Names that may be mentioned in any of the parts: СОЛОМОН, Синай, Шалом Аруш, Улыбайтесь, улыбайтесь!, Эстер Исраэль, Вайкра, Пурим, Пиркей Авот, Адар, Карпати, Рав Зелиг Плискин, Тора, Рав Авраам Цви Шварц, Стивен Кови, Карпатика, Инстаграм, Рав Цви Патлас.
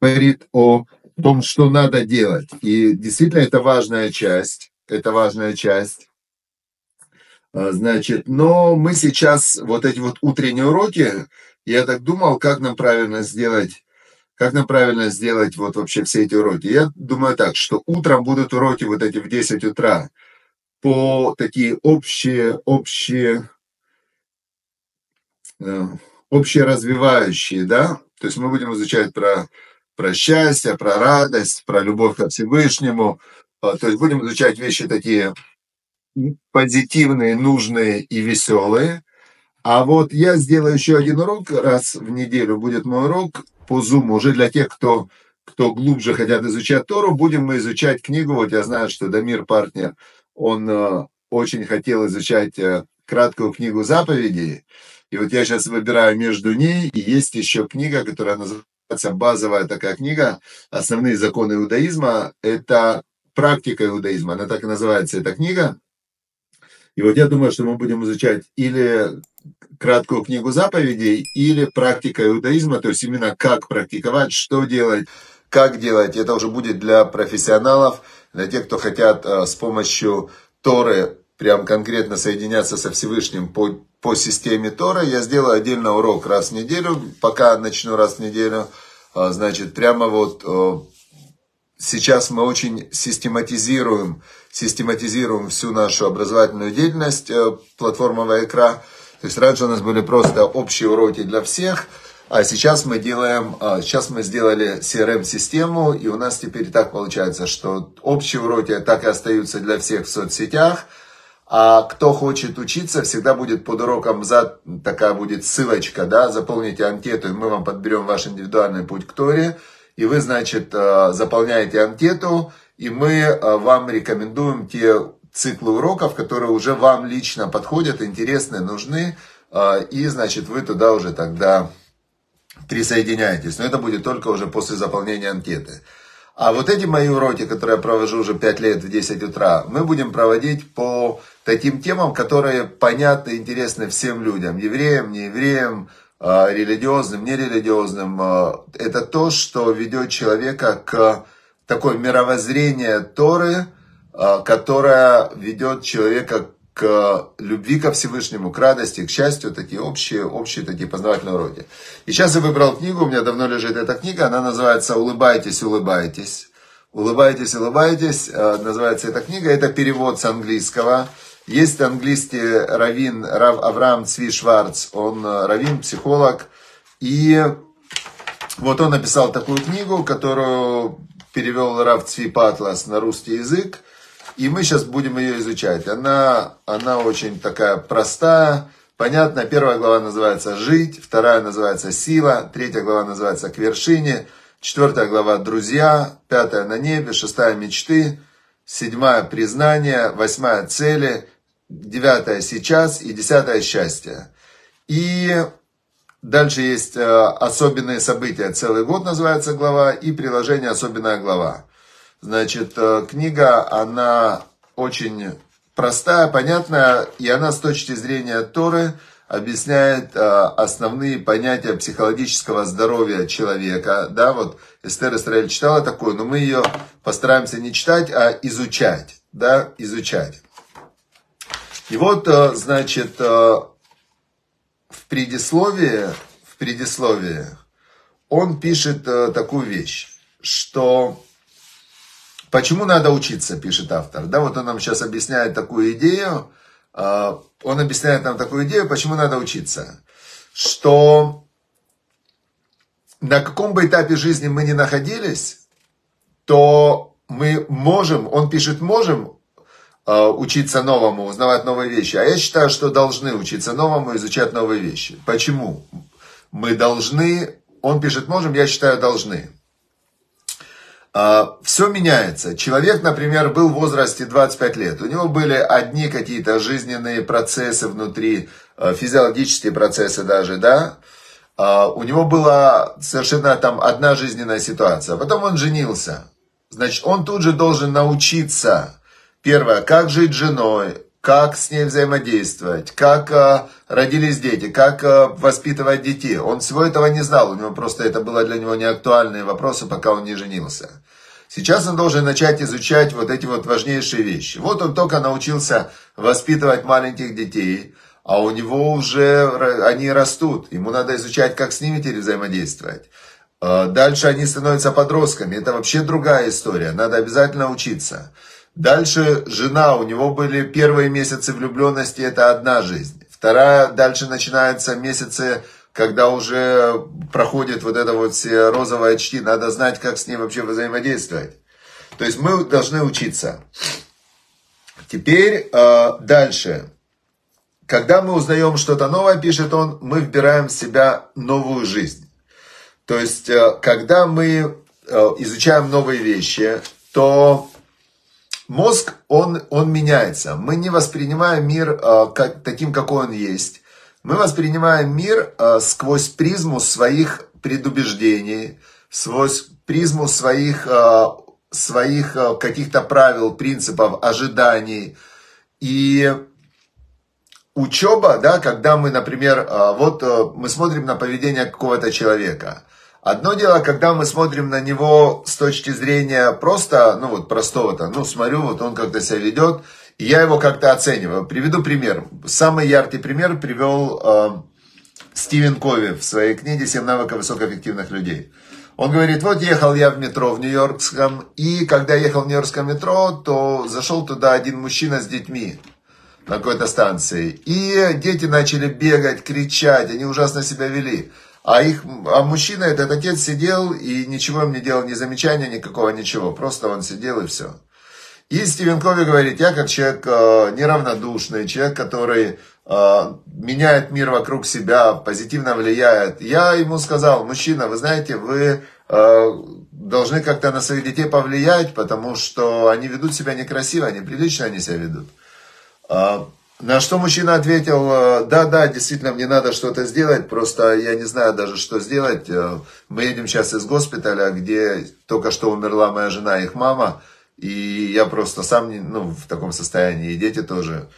говорит о том, что надо делать. И действительно, это важная часть. Это важная часть. Значит, но мы сейчас, вот эти вот утренние уроки, я так думал, как нам правильно сделать вот вообще все эти уроки. Я думаю так, что утром будут уроки вот эти в 10 утра по такие общие развивающие, да? То есть мы будем изучать про счастье, про радость, про любовь ко Всевышнему. То есть будем изучать вещи такие позитивные, нужные и веселые. А вот я сделаю еще один урок, раз в неделю будет мой урок по Zoom. Уже для тех, кто глубже хотят изучать Тору, будем мы изучать книгу. Вот я знаю, что Дамир, партнер, он очень хотел изучать краткую книгу заповедей. И вот я сейчас выбираю между ней, и есть еще книга, которая называется базовая такая книга «Основные законы иудаизма». Это практика иудаизма, она так и называется, эта книга. И вот я думаю, что мы будем изучать или краткую книгу заповедей, или практика иудаизма, то есть именно как практиковать, что делать, как делать. Это уже будет для профессионалов, для тех, кто хотят с помощью Торы прям конкретно соединяться со Всевышним по системе Торы. Я сделаю отдельно урок раз в неделю, пока начну раз в неделю. Значит, прямо вот сейчас мы очень систематизируем всю нашу образовательную деятельность платформы Вайкра. То есть раньше у нас были просто общие уроки для всех, а сейчас мы сделали CRM-систему, и у нас теперь так получается, что общие уроки так и остаются для всех в соцсетях, а кто хочет учиться, всегда будет под уроком такая будет ссылочка, да, заполните анкету, и мы вам подберем ваш индивидуальный путь к Торе, и вы, значит, заполняете анкету, и мы вам рекомендуем те циклы уроков, которые уже вам лично подходят, интересны, нужны. И, значит, вы туда уже тогда присоединяетесь. Но это будет только уже после заполнения анкеты. А вот эти мои уроки, которые я провожу уже 5 лет в 10 утра, мы будем проводить по таким темам, которые понятны, интересны всем людям. Евреям, неевреям, религиозным, нерелигиозным. Это то, что ведет человека к такое мировоззрение Торы, которое ведет человека к любви ко Всевышнему, к радости, к счастью, такие общие такие познавательные уроки. И сейчас я выбрал книгу, у меня давно лежит эта книга, она называется «Улыбайтесь, улыбайтесь». «Улыбайтесь, улыбайтесь» называется эта книга, это перевод с английского. Есть английский раввин Рав Авраам Цви Шварц, он раввин, психолог, и вот он написал такую книгу, которую перевел Рав Цви Патлас на русский язык, и мы сейчас будем ее изучать. Она очень такая простая, понятная. Первая глава называется «Жить», вторая называется «Сила», третья глава называется «К вершине», четвертая глава «Друзья», пятая «На небе», шестая «Мечты», седьмая «Признание», восьмая «Цели», девятая «Сейчас» и десятая «Счастье». И дальше есть «Особенные события». Целый год называется глава и приложение «Особенная глава». Значит, книга, она очень простая, понятная, и она с точки зрения Торы объясняет основные понятия психологического здоровья человека. Да, вот Эстер Исраэль читала такую, но мы ее постараемся не читать, а изучать. Да, изучать. И вот, значит, В предисловии он пишет такую вещь, что почему надо учиться, пишет автор. Да, вот он нам сейчас объясняет такую идею, почему надо учиться, что на каком бы этапе жизни мы ни находились, то мы можем учиться новому, узнавать новые вещи. А я считаю, что должны учиться новому, изучать новые вещи. Почему? Мы должны, он пишет можем, я считаю должны. Все меняется. Человек, например, был в возрасте 25 лет. У него были одни какие-то жизненные процессы внутри, физиологические процессы даже, да. У него была совершенно там одна жизненная ситуация. Потом он женился. Значит, он тут же должен научиться. Первое, как жить с женой, как с ней взаимодействовать, как родились дети, как воспитывать детей. Он всего этого не знал, у него просто это было для него неактуальные вопросы, пока он не женился. Сейчас он должен начать изучать вот эти вот важнейшие вещи. Вот он только научился воспитывать маленьких детей, а у него уже они растут. Ему надо изучать, как с ними теперь взаимодействовать. Дальше они становятся подростками. Это вообще другая история. Надо обязательно учиться. Дальше жена. У него были первые месяцы влюбленности. Это одна жизнь. Вторая. Дальше начинаются месяцы, когда уже проходит вот это вот все розовое чти. Надо знать, как с ней вообще взаимодействовать. То есть мы должны учиться. Теперь дальше. Когда мы узнаем что-то новое, пишет он, мы вбираем в себя новую жизнь. То есть, когда мы изучаем новые вещи, то мозг, он меняется. Мы не воспринимаем мир таким, какой он есть. Мы воспринимаем мир сквозь призму своих предубеждений, сквозь призму своих каких-то правил, принципов, ожиданий. И учеба, да, когда мы, например, вот мы смотрим на поведение какого-то человека. Одно дело, когда мы смотрим на него с точки зрения просто, ну вот простого-то, ну смотрю, вот он как-то себя ведет, и я его как-то оцениваю. Приведу пример. Самый яркий пример привел Стивен Кови в своей книге «7 навыков высокоэффективных людей». Он говорит, вот ехал я в метро в Нью-Йоркском, и когда ехал в Нью-Йоркском метро, то зашел туда один мужчина с детьми на какой-то станции. И дети начали бегать, кричать, они ужасно себя вели. А мужчина, этот отец, сидел и ничего им не делал, ни замечания, никакого, ничего. Просто он сидел и все. И Стивен Кови говорит, я как человек неравнодушный, человек, который меняет мир вокруг себя, позитивно влияет. Я ему сказал, мужчина, вы знаете, вы должны как-то на своих детей повлиять, потому что они ведут себя некрасиво, неприлично они себя ведут. На что мужчина ответил, да, действительно, мне надо что-то сделать, просто я не знаю даже, что сделать. Мы едем сейчас из госпиталя, где только что умерла моя жена и их мама, и я просто сам в таком состоянии, и дети тоже.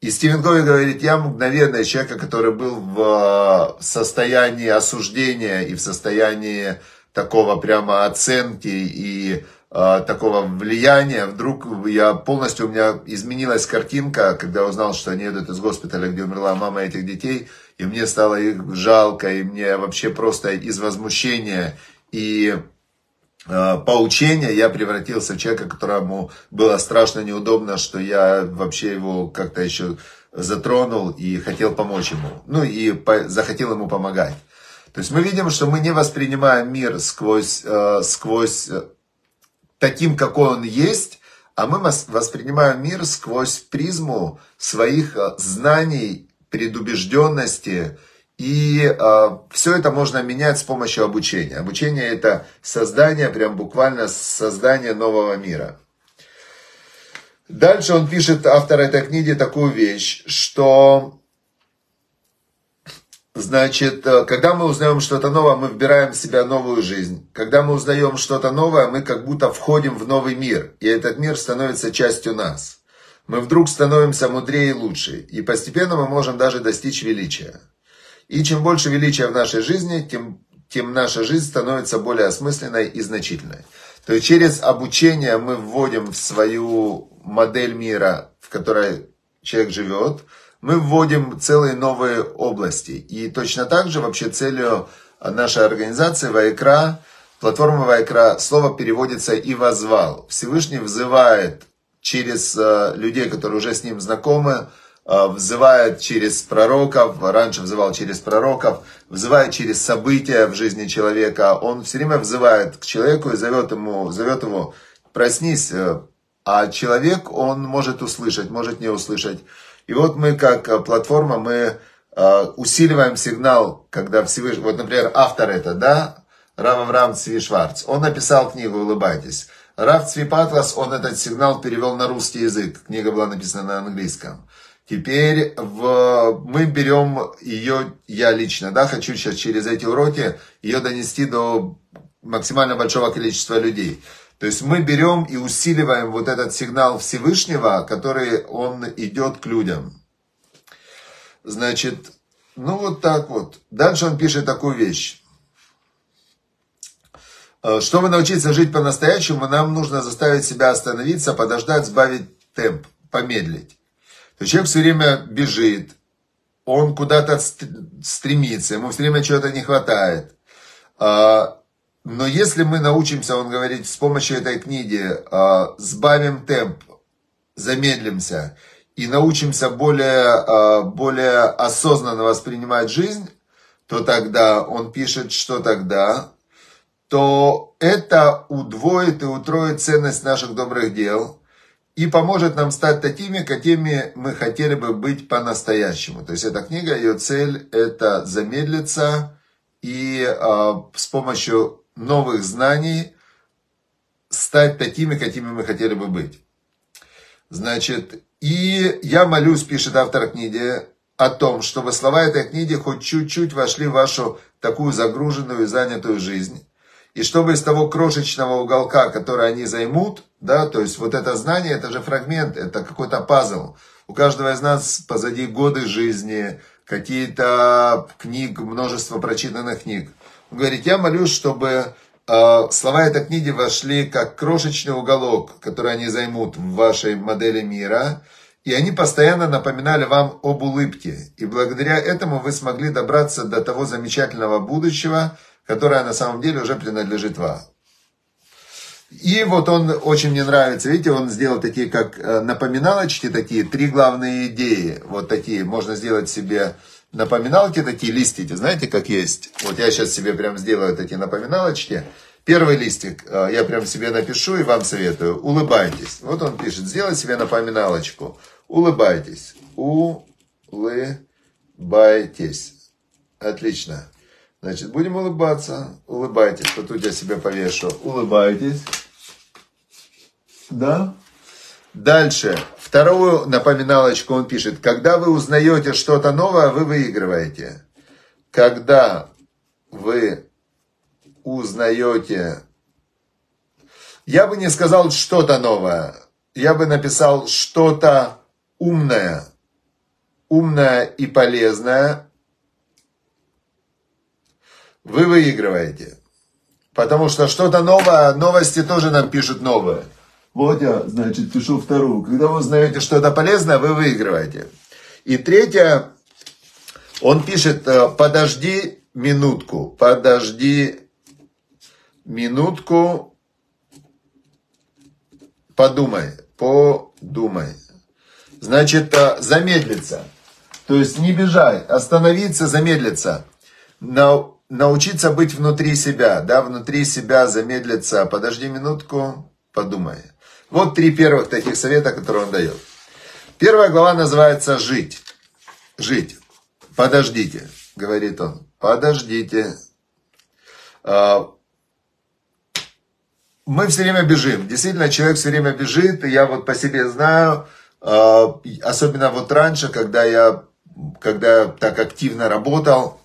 И Стивен Кови говорит, я мгновенно человека, который был в состоянии осуждения и в состоянии такого прямо оценки и такого влияния, вдруг у меня изменилась картинка, когда узнал, что они едут из госпиталя, где умерла мама этих детей, и мне стало их жалко, и мне вообще просто из возмущения и поучения я превратился в человека, которому было страшно неудобно, что я вообще его как-то еще затронул и хотел помочь ему, захотел ему помогать. То есть мы видим, что мы не воспринимаем мир сквозь таким, какой он есть, а мы воспринимаем мир сквозь призму своих знаний, предубежденности. И все это можно менять с помощью обучения. Обучение – это создание, прям буквально создание нового мира. Дальше он пишет, автор этой книги, такую вещь, что, значит, когда мы узнаем что-то новое, мы вбираем в себя новую жизнь. Когда мы узнаем что-то новое, мы как будто входим в новый мир. И этот мир становится частью нас. Мы вдруг становимся мудрее и лучше. И постепенно мы можем даже достичь величия. И чем больше величия в нашей жизни, тем наша жизнь становится более осмысленной и значительной. То есть через обучение мы вводим в свою модель мира, в которой человек живет, мы вводим целые новые области. И точно так же вообще целью нашей организации Вайкра, платформы Вайкра, слово переводится и «возвал». Всевышний взывает через людей, которые уже с ним знакомы, взывает через пророков, раньше взывал через пророков, взывает через события в жизни человека. Он все время взывает к человеку и зовет его «проснись». А человек, он может услышать, может не услышать. И вот мы, как платформа, мы усиливаем сигнал, когда Всевышний... Вот, например, автор это, да, Рав Авраам Цви Шварц, он написал книгу «Улыбайтесь». Рав Цви Патлас, он этот сигнал перевел на русский язык. Книга была написана на английском. Теперь мы берем ее, я лично, да, хочу сейчас через эти уроки ее донести до максимально большого количества людей. То есть мы берем и усиливаем вот этот сигнал Всевышнего, который он идет к людям. Значит, ну вот так вот. Дальше он пишет такую вещь. Чтобы научиться жить по-настоящему, нам нужно заставить себя остановиться, подождать, сбавить темп, помедлить. То есть человек все время бежит, он куда-то стремится, ему все время чего-то не хватает. Но если мы научимся, он говорит, с помощью этой книги сбавим темп, замедлимся и научимся более осознанно воспринимать жизнь, то тогда, он пишет, что тогда, то это удвоит и утроит ценность наших добрых дел и поможет нам стать такими, какими мы хотели бы быть по-настоящему. То есть эта книга, ее цель – это замедлиться и с помощью новых знаний стать такими, какими мы хотели бы быть. Значит, и я молюсь, пишет автор книги, о том, чтобы слова этой книги хоть чуть-чуть вошли в вашу такую загруженную и занятую жизнь. И чтобы из того крошечного уголка, который они займут, да, то есть вот это знание, это же фрагмент, это какой-то пазл. У каждого из нас позади годы жизни, какие-то книг, множество прочитанных книг. Он говорит, я молюсь, чтобы слова этой книги вошли как крошечный уголок, который они займут в вашей модели мира. И они постоянно напоминали вам об улыбке. И благодаря этому вы смогли добраться до того замечательного будущего, которая на самом деле уже принадлежит вам. И вот он очень мне нравится. Видите, он сделал такие, как напоминалочки, такие три главные идеи. Вот такие. Можно сделать себе напоминалки, такие листики. Знаете, как есть? Вот я сейчас себе прям сделаю такие напоминалочки. Первый листик я прям себе напишу и вам советую. Улыбайтесь. Вот он пишет. Сделать себе напоминалочку. Улыбайтесь. Улыбайтесь. Отлично. Значит, будем улыбаться. Улыбайтесь. Вот тут я себе повешу. Улыбайтесь. Да? Дальше. Вторую напоминалочку он пишет. Когда вы узнаете что-то новое, вы выигрываете. Когда вы узнаете... Я бы не сказал что-то новое. Я бы написал что-то умное. Умное и полезное. Вы выигрываете. Потому что что-то новое, новости тоже нам пишут новое. Вот я, значит, пишу вторую. Когда вы узнаете что-то полезное, вы выигрываете. И третье, он пишет, подожди минутку. Подожди минутку. Подумай. Подумай. Значит, замедлиться. То есть не бежать, остановиться, замедлиться. Научиться быть внутри себя, да, внутри себя замедлиться. Подожди минутку, подумай. Вот три первых таких совета, которые он дает. Первая глава называется «Жить». Жить. Подождите, говорит он. Подождите. Мы все время бежим. Действительно, человек все время бежит. И я вот по себе знаю, особенно вот раньше, когда я так активно работал,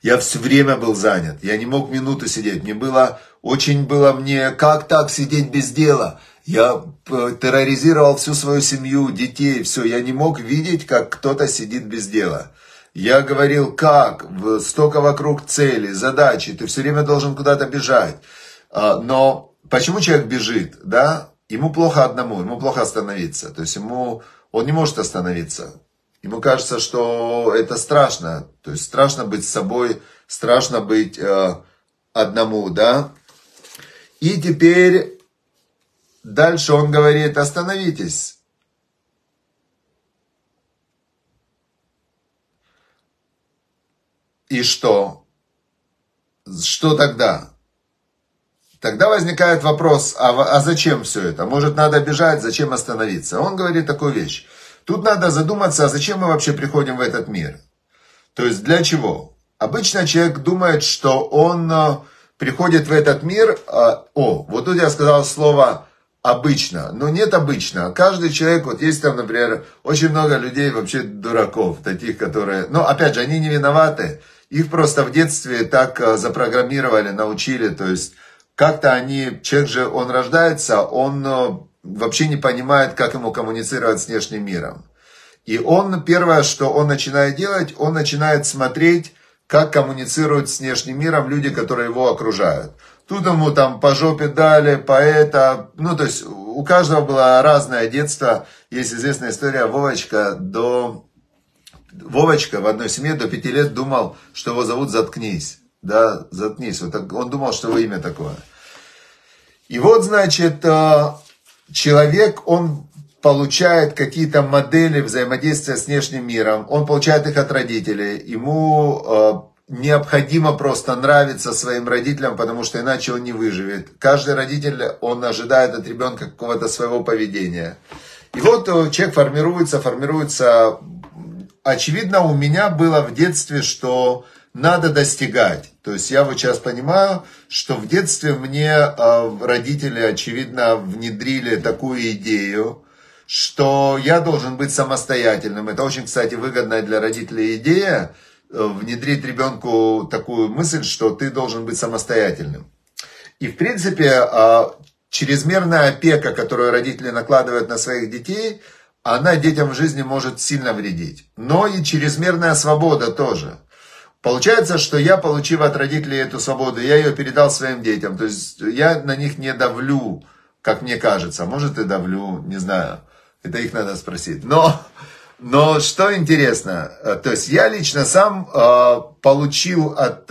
я все время был занят, я не мог минуту сидеть, мне как так сидеть без дела, я терроризировал всю свою семью, детей, все, я не мог видеть, как кто-то сидит без дела. Я говорил, как, столько вокруг целей, задачи, ты все время должен куда-то бежать. Но почему человек бежит, да, ему плохо одному, ему плохо остановиться, то есть он не может остановиться. Ему кажется, что это страшно. То есть страшно быть с собой, страшно быть одному, да. И теперь дальше он говорит, остановитесь. И что? Что тогда? Тогда возникает вопрос, а зачем все это? Может, надо бежать, зачем остановиться? Он говорит такую вещь. Тут надо задуматься, а зачем мы вообще приходим в этот мир? То есть для чего? Обычно человек думает, что он приходит в этот мир... вот тут я сказал слово «обычно». Но нет обычно. Каждый человек, вот есть там, например, очень много людей вообще дураков, таких, которые... Но опять же, они не виноваты. Их просто в детстве так запрограммировали, научили. То есть как-то они, человек же, он рождается, он вообще не понимает, как ему коммуницировать с внешним миром. И он, первое, что он начинает делать, он начинает смотреть, как коммуницируют с внешним миром люди, которые его окружают. Тут ему там по жопе дали, поэта, ну то есть у каждого было разное детство. Есть известная история, Вовочка в одной семье до 5 лет думал, что его зовут «Заткнись». Да, «Заткнись». Вот так, он думал, что его имя такое. И вот, значит, человек, он получает какие-то модели взаимодействия с внешним миром, он получает их от родителей, ему необходимо просто нравиться своим родителям, потому что иначе он не выживет. Каждый родитель, он ожидает от ребенка какого-то своего поведения. И вот человек формируется. Очевидно, у меня было в детстве, что надо достигать. То есть я вот сейчас понимаю, что в детстве мне родители, очевидно, внедрили такую идею, что я должен быть самостоятельным. Это очень, кстати, выгодная для родителей идея, внедрить ребенку такую мысль, что ты должен быть самостоятельным. И, в принципе, чрезмерная опека, которую родители накладывают на своих детей, она детям в жизни может сильно вредить. Но и чрезмерная свобода тоже. Получается, что я, получив от родителей эту свободу, я ее передал своим детям. То есть я на них не давлю, как мне кажется. Может, и давлю, не знаю. Это их надо спросить. Но что интересно, то есть я лично сам получил от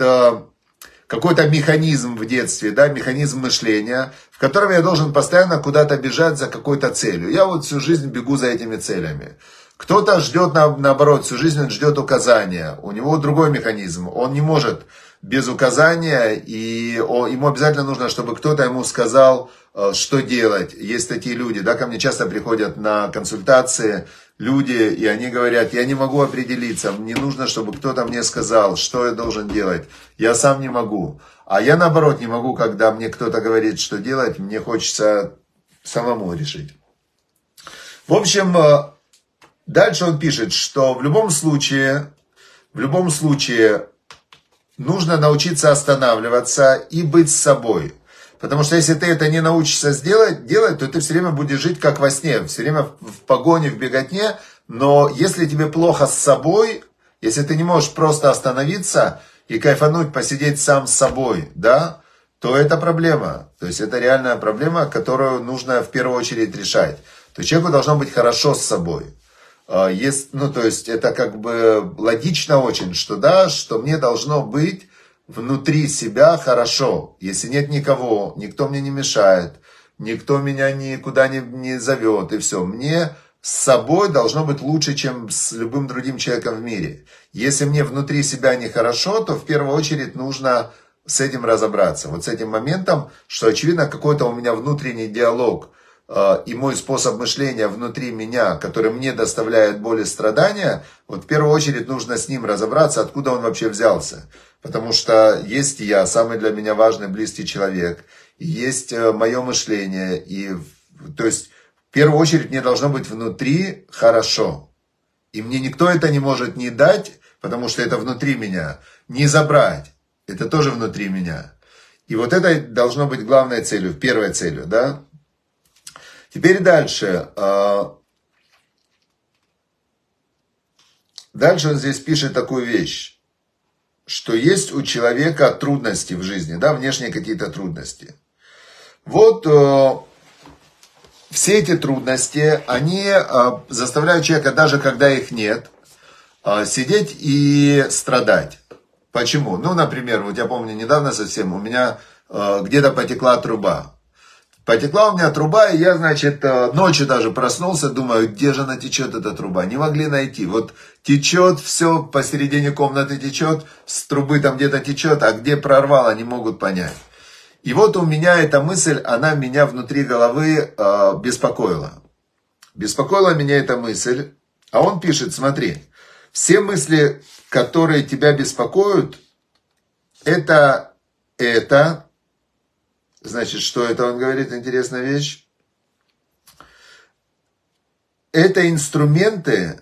какой-то механизм в детстве, да, механизм мышления, в котором я должен постоянно куда-то бежать за какой-то целью. Я вот всю жизнь бегу за этими целями. Кто-то ждет, наоборот, всю жизнь он ждет указания. У него другой механизм. Он не может без указания, и ему обязательно нужно, чтобы кто-то ему сказал, что делать. Есть такие люди, да, ко мне часто приходят на консультации люди, и они говорят, я не могу определиться, мне нужно, чтобы кто-то мне сказал, что я должен делать, я сам не могу. А я, наоборот, не могу, когда мне кто-то говорит, что делать, мне хочется самому решить. В общем, дальше он пишет, что в любом случае нужно научиться останавливаться и быть с собой. Потому что если ты это не научишься делать, то ты все время будешь жить как во сне, все время в погоне, в беготне. Но если тебе плохо с собой, если ты не можешь просто остановиться и кайфануть, посидеть сам с собой, да, то это проблема. То есть это реальная проблема, которую нужно в первую очередь решать. То есть человеку должно быть хорошо с собой. Есть, ну, то есть это как бы логично очень, что да, что мне должно быть внутри себя хорошо, если нет никого, никто мне не мешает, никто меня никуда не зовет, и все. Мне с собой должно быть лучше, чем с любым другим человеком в мире. Если мне внутри себя нехорошо, то в первую очередь нужно с этим разобраться. Вот с этим моментом, что очевидно какой-то у меня внутренний диалог и мой способ мышления внутри меня, который мне доставляет боль и страдания, вот в первую очередь нужно с ним разобраться, откуда он вообще взялся. Потому что есть я, самый для меня важный, близкий человек, и есть мое мышление. И, то есть, в первую очередь, мне должно быть внутри хорошо. И мне никто это не может ни дать, потому что это внутри меня, ни забрать. Это тоже внутри меня. И вот это должно быть главной целью, первой целью, да? Теперь дальше. Дальше он здесь пишет такую вещь, что есть у человека трудности в жизни, да, внешние какие-то трудности. Вот все эти трудности, они заставляют человека, даже когда их нет, сидеть и страдать. Почему? Ну, например, вот я помню, недавно совсем у меня где-то потекла труба. Потекла у меня труба, и я, значит, ночью даже проснулся, думаю, где же она течет, эта труба. Не могли найти. Вот течет все, посередине комнаты течет, с трубы там где-то течет, а где прорвало, не могут понять. И вот у меня эта мысль, она меня внутри головы беспокоила. Беспокоила меня эта мысль. А он пишет, смотри, все мысли, которые тебя беспокоят, это... Значит, что это он говорит, интересная вещь. Это инструменты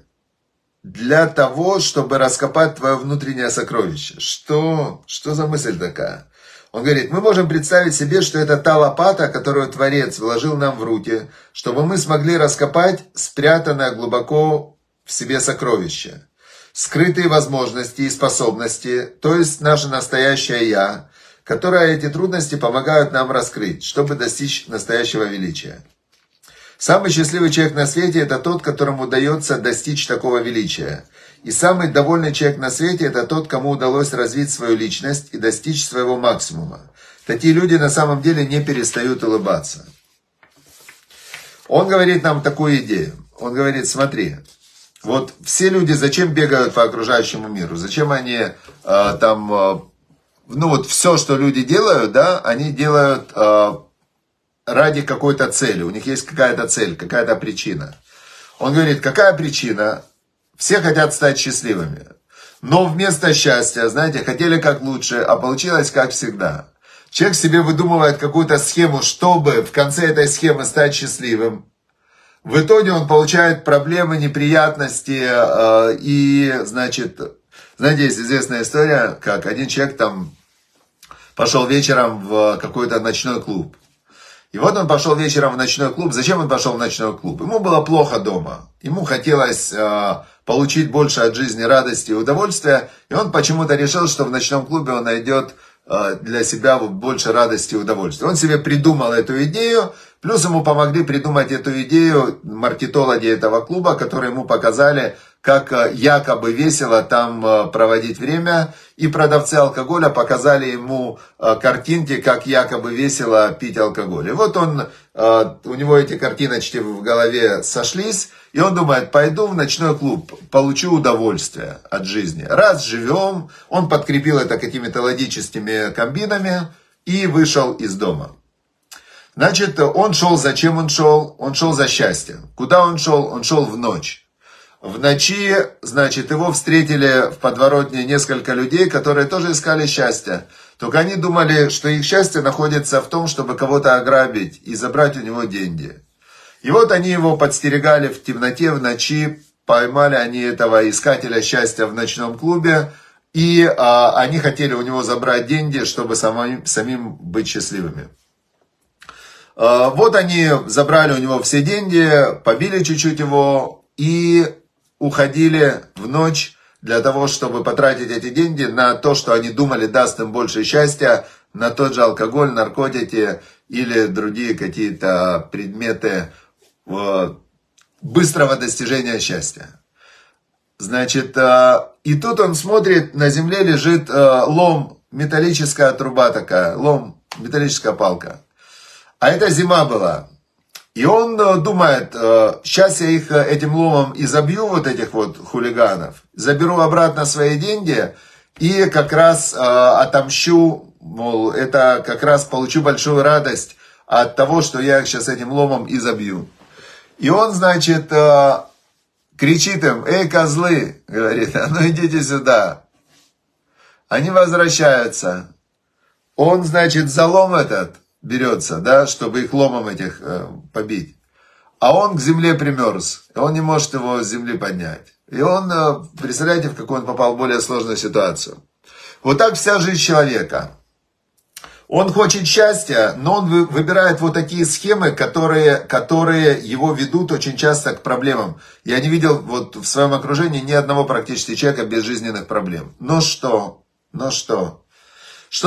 для того, чтобы раскопать твое внутреннее сокровище. Что за мысль такая? Он говорит, мы можем представить себе, что это та лопата, которую Творец вложил нам в руки, чтобы мы смогли раскопать спрятанное глубоко в себе сокровище, скрытые возможности и способности, то есть наше настоящее «Я», которое эти трудности помогают нам раскрыть, чтобы достичь настоящего величия. Самый счастливый человек на свете – это тот, которому удается достичь такого величия. И самый довольный человек на свете – это тот, кому удалось развить свою личность и достичь своего максимума. Такие люди на самом деле не перестают улыбаться. Он говорит нам такую идею. Он говорит, смотри, вот все люди зачем бегают по окружающему миру? Зачем они все, что люди делают, да, они делают... ради какой-то цели, у них есть какая-то цель, какая-то причина. Он говорит, какая причина? Все хотят стать счастливыми, но вместо счастья, знаете, хотели как лучше, а получилось как всегда. Человек себе выдумывает какую-то схему, чтобы в конце этой схемы стать счастливым. В итоге он получает проблемы, неприятности и, знаете, есть известная история, как один человек там пошел вечером в какой-то ночной клуб. И вот он пошел вечером в ночной клуб. Зачем он пошел в ночной клуб? Ему было плохо дома. Ему хотелось получить больше от жизни радости и удовольствия. И он почему-то решил, что в ночном клубе он найдет для себя больше радости и удовольствия. Он себе придумал эту идею. Плюс ему помогли придумать эту идею маркетологи этого клуба, которые ему показали, как якобы весело там проводить время. И продавцы алкоголя показали ему картинки, как якобы весело пить алкоголь. И вот он, у него эти картиночки в голове сошлись. И он думает, пойду в ночной клуб, получу удовольствие от жизни. Раз живем, он подкрепил это какими-то логическими комбинами и вышел из дома. Значит, он шел, зачем он шел? Он шел за счастьем. Куда он шел? Он шел в ночь. В ночи, значит, его встретили в подворотне несколько людей, которые тоже искали счастья. Только они думали, что их счастье находится в том, чтобы кого-то ограбить и забрать у него деньги. И вот они его подстерегали в темноте, в ночи, поймали они этого искателя счастья в ночном клубе, и они хотели у него забрать деньги, чтобы самим быть счастливыми. Вот они забрали у него все деньги, побили чуть-чуть его и уходили в ночь для того, чтобы потратить эти деньги на то, что они думали даст им больше счастья, на тот же алкоголь, наркотики или другие какие-то предметы быстрого достижения счастья. Значит, и тут он смотрит, на земле лежит лом, металлическая труба такая, лом, металлическая палка. А это зима была. И он думает, сейчас я их этим ломом изобью, вот этих вот хулиганов, заберу обратно свои деньги и как раз отомщу, мол, это как раз получу большую радость от того, что я их сейчас этим ломом изобью. И он, значит, кричит им, эй, козлы, говорит, а ну идите сюда. Они возвращаются. Он, значит, за лом этот берется, да, чтобы их ломом этих побить. А он к земле примерз, и он не может его с земли поднять. И он, представляете, в какую он попал более сложную ситуацию. Вот так вся жизнь человека. Он хочет счастья, но он выбирает вот такие схемы, которые его ведут очень часто к проблемам. Я не видел вот в своем окружении ни одного практически человека без жизненных проблем. Но что? Что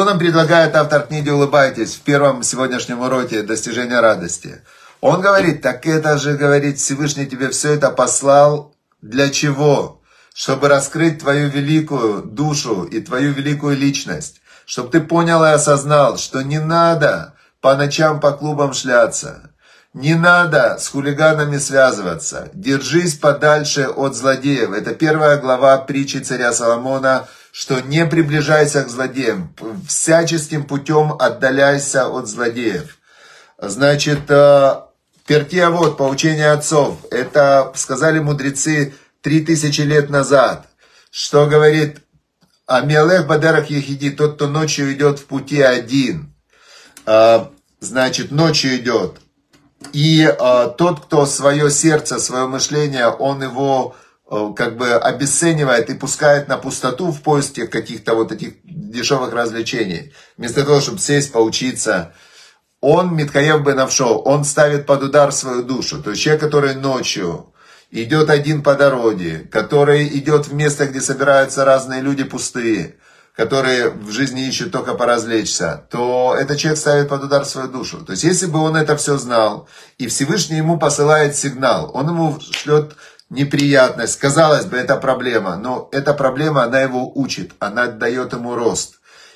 нам предлагает автор книги «Улыбайтесь» в первом сегодняшнем уроке «Достижение радости»? Он говорит, так это же, говорит, Всевышний тебе все это послал для чего? Чтобы раскрыть твою великую душу и твою великую личность. Чтобы ты понял и осознал, что не надо по ночам по клубам шляться. Не надо с хулиганами связываться. Держись подальше от злодеев. Это первая глава притчи царя Соломона, что не приближайся к злодеям, всяческим путем отдаляйся от злодеев. Значит, Пиркей Авот, поучение отцов, это сказали мудрецы 3000 лет назад, что говорит Амелех Бадарах Ехиди, тот, кто ночью идет в пути один, значит, ночью идет. И тот, кто свое сердце, свое мышление, он его как бы обесценивает и пускает на пустоту в поиске каких-то вот этих дешевых развлечений. Вместо того, чтобы сесть, поучиться, он Митхаев бен Авшо, он ставит под удар свою душу. То есть человек, который ночью идет один по дороге, который идет в место, где собираются разные люди пустые, которые в жизни ищут только поразвлечься, то этот человек ставит под удар свою душу. То есть, если бы он это все знал, и Всевышний ему посылает сигнал, он ему шлет неприятность, казалось бы, это проблема, но эта проблема, она его учит, она дает ему рост.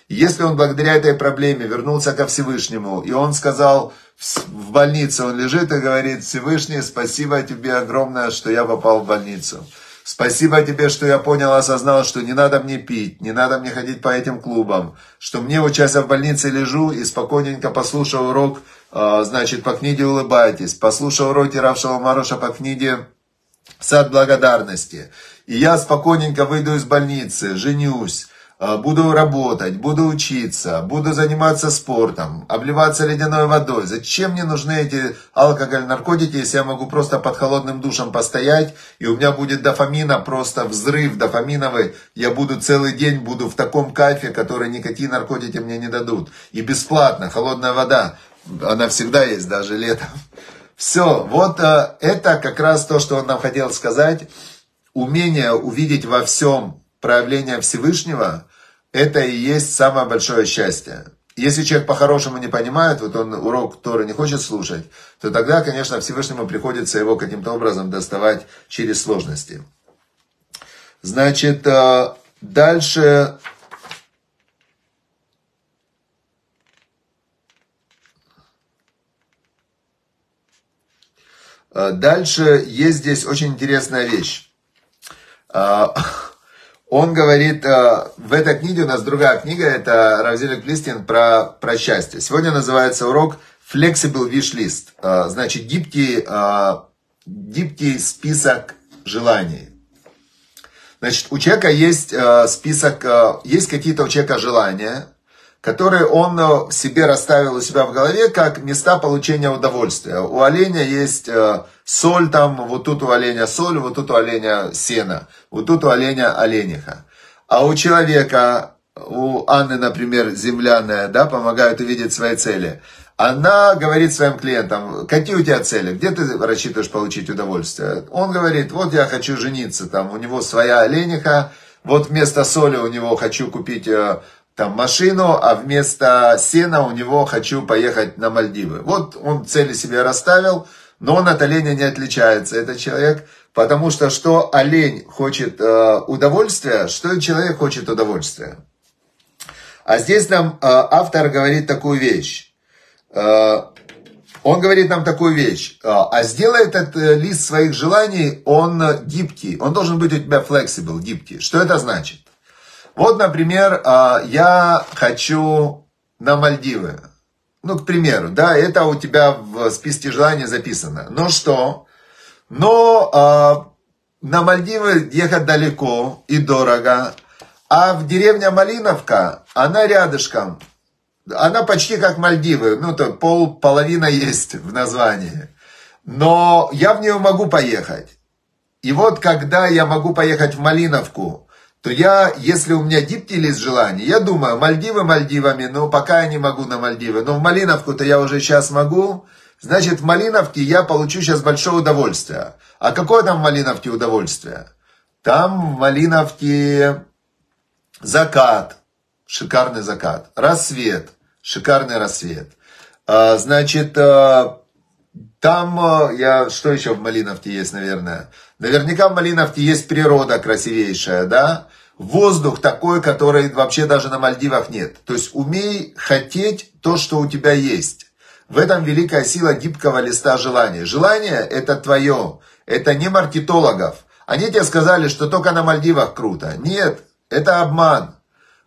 И если он благодаря этой проблеме вернулся ко Всевышнему, и он сказал, в больнице он лежит и говорит: «Всевышний, спасибо тебе огромное, что я попал в больницу. Спасибо тебе, что я понял, осознал, что не надо мне пить, не надо мне ходить по этим клубам, что мне вот сейчас я в больнице лежу и спокойненько послушал урок, значит, по книге «Улыбайтесь», послушал уроки Рав Шалом Аруша по книге «Сад благодарности». И я спокойненько выйду из больницы, женюсь, буду работать, буду учиться, буду заниматься спортом, обливаться ледяной водой. Зачем мне нужны эти алкоголь, наркотики, если я могу просто под холодным душем постоять, и у меня будет дофамина, просто взрыв дофаминовый, я буду целый день, буду в таком кайфе, который никакие наркотики мне не дадут. И бесплатно, холодная вода, она всегда есть, даже летом. Все, вот это как раз то, что он нам хотел сказать. Умение увидеть во всем проявление Всевышнего, это и есть самое большое счастье. Если человек по-хорошему не понимает, вот он урок Торы не хочет слушать, то тогда, конечно, Всевышнему приходится его каким-то образом доставать через сложности. Значит, дальше... Дальше есть здесь очень интересная вещь. Он говорит, в этой книге у нас другая книга, это Рав Зелиг Плискин про счастье. Сегодня называется урок Flexible Wish List, значит, гибкий список желаний. Значит, у человека есть список, есть какие-то у человека желания, которые он себе расставил у себя в голове, как места получения удовольствия. У оленя есть соль, там, вот тут у оленя соль, вот тут у оленя сено, вот тут у оленя олениха. А у человека, у Анны, например, земляная, да, помогает увидеть свои цели. Она говорит своим клиентам: какие у тебя цели, где ты рассчитываешь получить удовольствие? Он говорит: вот я хочу жениться, там, у него своя олениха, вот вместо соли у него хочу купить... там машину, а вместо сена у него хочу поехать на Мальдивы. Вот он цели себе расставил, но он от оленя не отличается, этот человек, потому что олень хочет удовольствия, что человек хочет удовольствия. А здесь нам автор говорит такую вещь. Он говорит нам такую вещь. А сделает этот лист своих желаний, он гибкий, он должен быть у тебя flexible, гибкий. Что это значит? Вот, например, я хочу на Мальдивы. Ну, к примеру, да, это у тебя в списке желаний записано. Но что? Но на Мальдивы ехать далеко и дорого. А в деревне Малиновка, она рядышком. Она почти как Мальдивы. Ну, то половина есть в названии. Но я в нее могу поехать. И вот когда я могу поехать в Малиновку, то я, если у меня гибкий лист желаний, я думаю, Мальдивы Мальдивами, но пока я не могу на Мальдивы, но в Малиновку-то я уже сейчас могу, значит, в Малиновке я получу сейчас большое удовольствие. А какое там в Малиновке удовольствие? Там в Малиновке закат, шикарный закат, рассвет, шикарный рассвет. Значит, там, что еще в Малиновке есть, наверное? Наверняка в Малиновке есть природа красивейшая, да? Воздух такой, который вообще даже на Мальдивах нет. То есть умей хотеть то, что у тебя есть. В этом великая сила гибкого листа желаний. Желание – это твое, это не маркетологов. Они тебе сказали, что только на Мальдивах круто. Нет, это обман.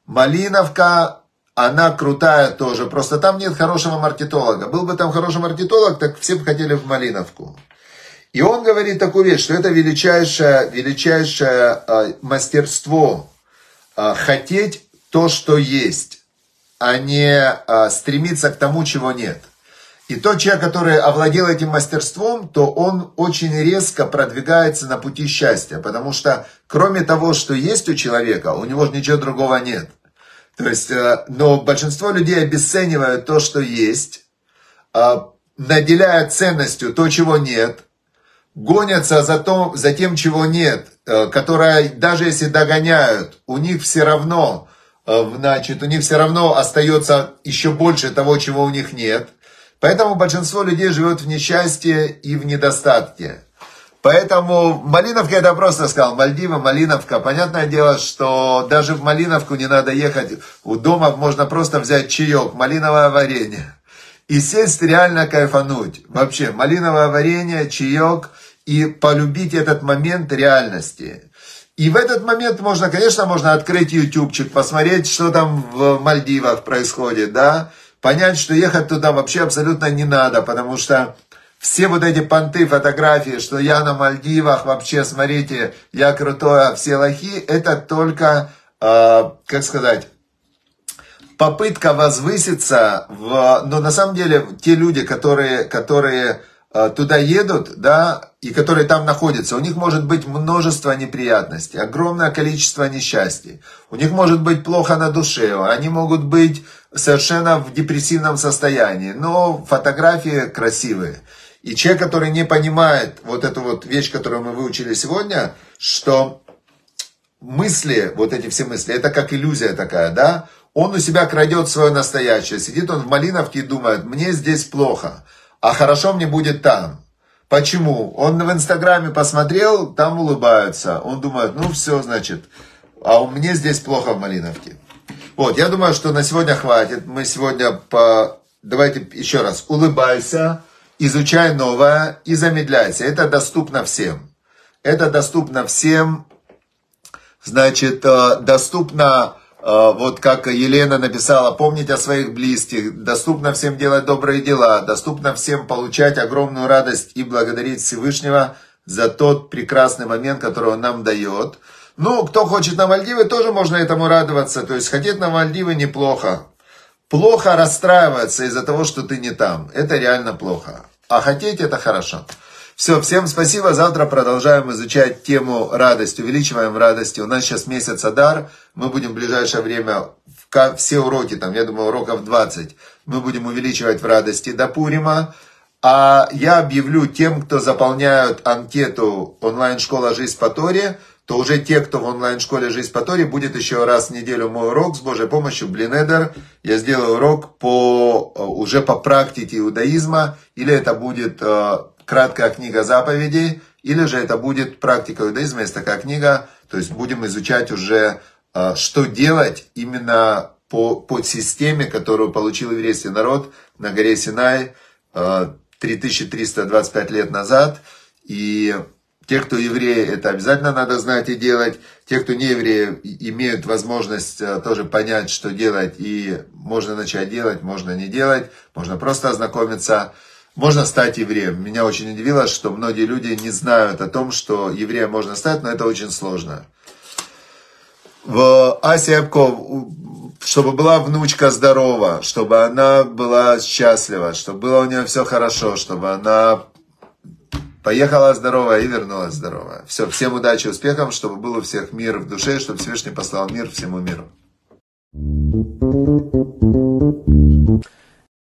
Малиновка... Она крутая тоже, просто там нет хорошего маркетолога. Был бы там хороший маркетолог, так все бы хотели в Малиновку. И он говорит такую вещь, что это величайшее мастерство хотеть то, что есть, а не стремиться к тому, чего нет. И тот человек, который овладел этим мастерством, то он очень резко продвигается на пути счастья. Потому что кроме того, что есть у человека, у него же ничего другого нет. То есть, но большинство людей обесценивают то, что есть, наделяя ценностью то, чего нет, гонятся за тем, чего нет, которое даже если догоняют, у них все равно остается еще больше того, чего у них нет. Поэтому большинство людей живет в несчастье и в недостатке. Поэтому Малиновка, я это просто сказал, Мальдивы, Малиновка. Понятное дело, что даже в Малиновку не надо ехать. У дома можно просто взять чаек, малиновое варенье. И сесть реально кайфануть. Вообще, малиновое варенье, чаек. И полюбить этот момент реальности. И в этот момент можно, конечно, можно открыть ютубчик, посмотреть, что там в Мальдивах происходит, да. Понять, что ехать туда вообще абсолютно не надо, потому что все вот эти понты, фотографии, что я на Мальдивах, вообще, смотрите, я крутой, а все лохи, это только, попытка возвыситься, но на самом деле те люди, которые туда едут, да, и которые там находятся, у них может быть множество неприятностей, огромное количество несчастий, у них может быть плохо на душе, они могут быть совершенно в депрессивном состоянии, но фотографии красивые. И человек, который не понимает вот эту вот вещь, которую мы выучили сегодня, что мысли, вот эти все мысли, это как иллюзия такая, да, он у себя крадет свое настоящее, сидит он в Малиновке и думает, мне здесь плохо, а хорошо мне будет там. Почему? Он в Инстаграме посмотрел, там улыбаются. Он думает, ну все, значит, а мне здесь плохо в Малиновке. Вот, я думаю, что на сегодня хватит. Мы сегодня Давайте еще раз. Улыбайся, изучай новое и замедляйся. Это доступно всем. Это доступно всем. Значит, доступно... Вот как Елена написала, помнить о своих близких, доступно всем делать добрые дела, доступно всем получать огромную радость и благодарить Всевышнего за тот прекрасный момент, который он нам дает. Ну, кто хочет на Мальдивы, тоже можно этому радоваться, то есть хотеть на Мальдивы неплохо. Плохо расстраиваться из-за того, что ты не там, это реально плохо, а хотеть это хорошо. Все, всем спасибо. Завтра продолжаем изучать тему радость, увеличиваем радость. У нас сейчас месяц Адар. Мы будем в ближайшее время все уроки, там, я думаю, уроков 20, мы будем увеличивать в радости до Пурима. А я объявлю тем, кто заполняют анкету онлайн-школа «Жизнь по Торе», то уже те, кто в онлайн-школе «Жизнь по Торе», будет еще раз в неделю мой урок с Божьей помощью, Блинедер. Я сделаю урок уже по практике иудаизма, или это будет... краткая книга заповедей, или же это будет практика иудаизма, есть такая книга, то есть будем изучать уже, что делать именно по системе, которую получил еврейский народ на горе Синай 3325 лет назад. И те, кто евреи, это обязательно надо знать и делать. Те, кто не евреи, имеют возможность тоже понять, что делать, и можно начать делать, можно не делать, можно просто ознакомиться. Можно стать евреем. Меня очень удивило, что многие люди не знают о том, что евреем можно стать, но это очень сложно. В Асе, чтобы была внучка здорова, чтобы она была счастлива, чтобы было у нее все хорошо, чтобы она поехала здоровая и вернулась здоровая. Все, всем удачи, успехов, чтобы был у всех мир в душе, чтобы Всевышний послал мир всему миру.